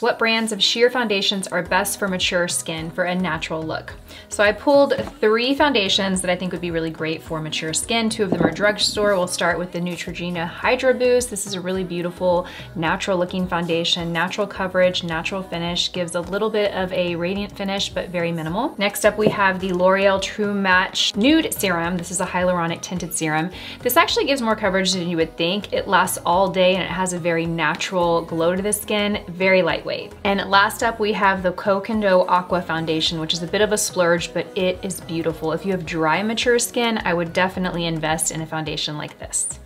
What brands of sheer foundations are best for mature skin for a natural look? So I pulled three foundations that I think would be really great for mature skin. Two of them are drugstore. We'll start with the Neutrogena Hydro Boost. This is a really beautiful, natural looking foundation, natural coverage, natural finish, gives a little bit of a radiant finish, but very minimal. Next up, we have the L'Oreal True Match Nude Serum. This is a hyaluronic tinted serum. This actually gives more coverage than you would think. It lasts all day and it has a very natural glow to the skin, very light. And last up, we have the Koh Gen Do Aqua Foundation, which is a bit of a splurge, but it is beautiful. If you have dry, mature skin, I would definitely invest in a foundation like this.